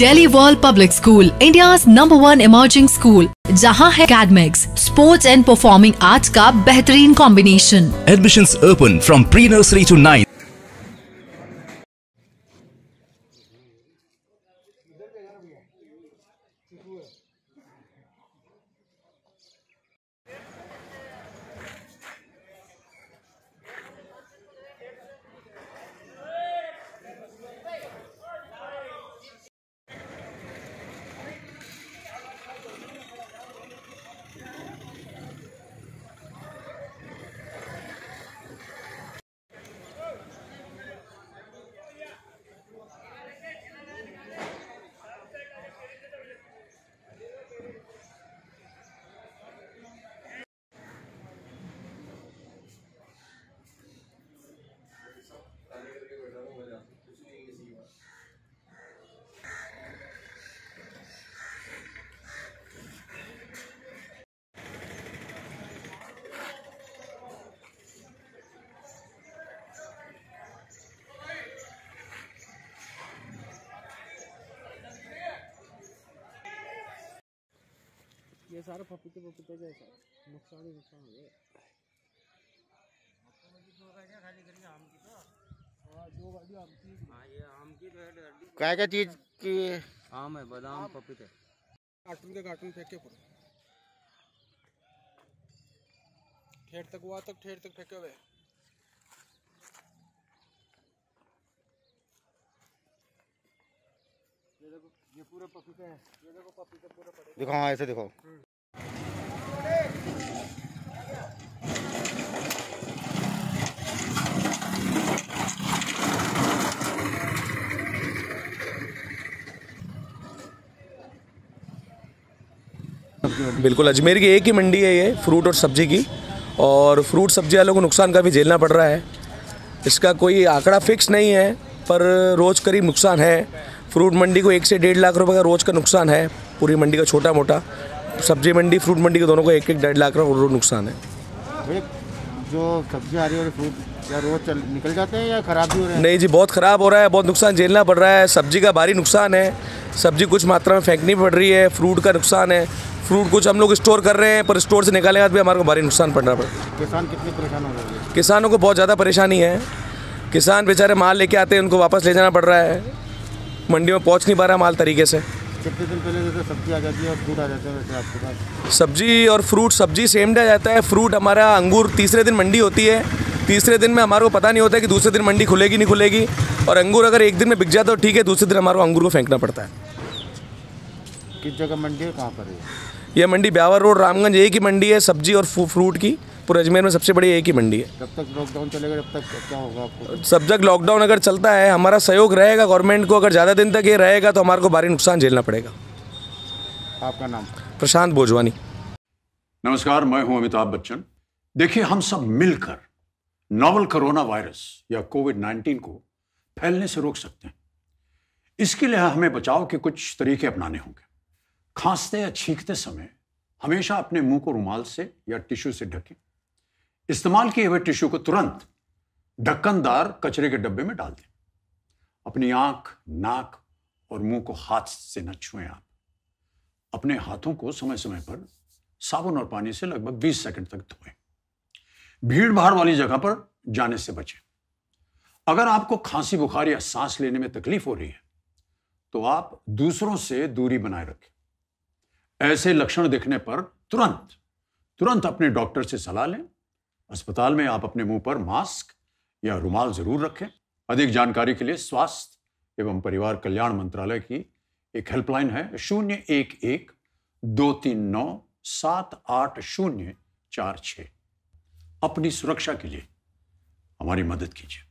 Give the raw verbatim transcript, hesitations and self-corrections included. Delhi World Public School, India's number one emerging school, जहाँ है academics, sports and performing arts का बेहतरीन combination. Admissions open from pre-nursery to ninth. ये सारा पपीते पपीते जैसा नुकसान ही नुकसान हो गया क्या खाली करेंगे आम की तो हाँ दो गाड़ी आम की हाँ ये आम की तो है क्या क्या चीज़ की आम है बादाम पपीते कार्टून के कार्टून फेंक के पूरे ठेर तक हुआ तक ठेर तक फेंके हुए ये देखो ये पूरा पपीता है ये देखो पपीता पूरा पड़े देखो हाँ ऐसे देखो बिल्कुल अजमेर की एक ही मंडी है ये फ्रूट और सब्जी की और फ्रूट सब्जी वालों को नुकसान काफ़ी झेलना पड़ रहा है। इसका कोई आंकड़ा फिक्स नहीं है पर रोज़ करीब नुकसान है। फ्रूट मंडी को एक से डेढ़ लाख रुपए का रोज़ का नुकसान है। पूरी मंडी का छोटा मोटा सब्जी मंडी फ्रूट मंडी के दोनों को एक एक डेढ़ लाख रुपये रोज़ नुकसान है। भैया जो सब्जी आ रही है फ्रूट क्या रोज़ चल निकल जाते हैं या ख़राब भी हो रहे हैं? नहीं जी, बहुत ख़राब हो रहा है, बहुत नुकसान झेलना पड़ रहा है। सब्जी का भारी नुकसान है, सब्जी कुछ मात्रा में फेंकनी पड़ रही है। फ्रूट का नुकसान है, फ्रूट कुछ हम लोग स्टोर कर रहे हैं पर स्टोर से निकालने के बाद भी हमारे को भारी नुकसान पड़ रहा है। किसान कितने परेशान हो रहे हैं? किसानों को बहुत ज़्यादा परेशानी है। किसान बेचारे माल लेके आते हैं, उनको वापस ले जाना पड़ रहा है, मंडी में पहुंच नहीं पा रहा माल तरीके से। कितने दिन पहले जैसे सब्जी आ जाती है और फ्रूट आ जाता है वैसे आपके पास सब्जी और फ्रूट? सब्जी सेम डे आ जाता है, फ्रूट हमारा अंगूर तीसरे दिन मंडी होती है। तीसरे दिन में हमारे को पता नहीं होता है कि दूसरे दिन मंडी खुलेगी नहीं खुलेगी। और अंगूर अगर एक दिन में बिक जाता है ठीक है, दूसरे दिन हमारे अंगूर को फेंकना पड़ता है। किस जगह मंडी है, कहाँ पर है यह मंडी? ब्यावर रोड रामगंज। एक ही मंडी है सब्जी और फ्रूट की, पूरे अजमेर में सबसे बड़ी एक ही मंडी है। जब तक लॉकडाउन चलेगा तब तक क्या होगा आपको? सब तक लॉकडाउन अगर चलता है, हमारा सहयोग रहेगा गवर्नमेंट को, अगर ज़्यादा दिन तक ये रहेगा तो हमारे को भारी नुकसान झेलना पड़ेगा। आपका नाम? प्रशांत भोजवानी। नमस्कार, मैं हूं अमिताभ बच्चन। देखिए, हम सब मिलकर नोवल कोरोना वायरस या कोविड नाइन्टीन को फैलने से रोक सकते हैं। इसके लिए हमें बचाव के कुछ तरीके अपनाने होंगे। खांसते या छींकते समय हमेशा अपने मुंह को रुमाल से या टिश्यू से ढकें। इस्तेमाल किए हुए टिश्यू को तुरंत ढक्कनदार कचरे के डब्बे में डाल दें। अपनी आंख, नाक और मुंह को हाथ से न छुएं। आप अपने हाथों को समय समय पर साबुन और पानी से लगभग बीस सेकंड तक धोएं। भीड़ भाड़ वाली जगह पर जाने से बचें। अगर आपको खांसी, बुखार या सांस लेने में तकलीफ हो रही है तो आप दूसरों से दूरी बनाए रखें। ऐसे लक्षण दिखने पर तुरंत तुरंत अपने डॉक्टर से सलाह लें। अस्पताल में आप अपने मुंह पर मास्क या रुमाल जरूर रखें। अधिक जानकारी के लिए स्वास्थ्य एवं परिवार कल्याण मंत्रालय की एक हेल्पलाइन है शून्य एक एक दो तीन नौ सात आठ शून्य चार छः। अपनी सुरक्षा के लिए हमारी मदद कीजिए।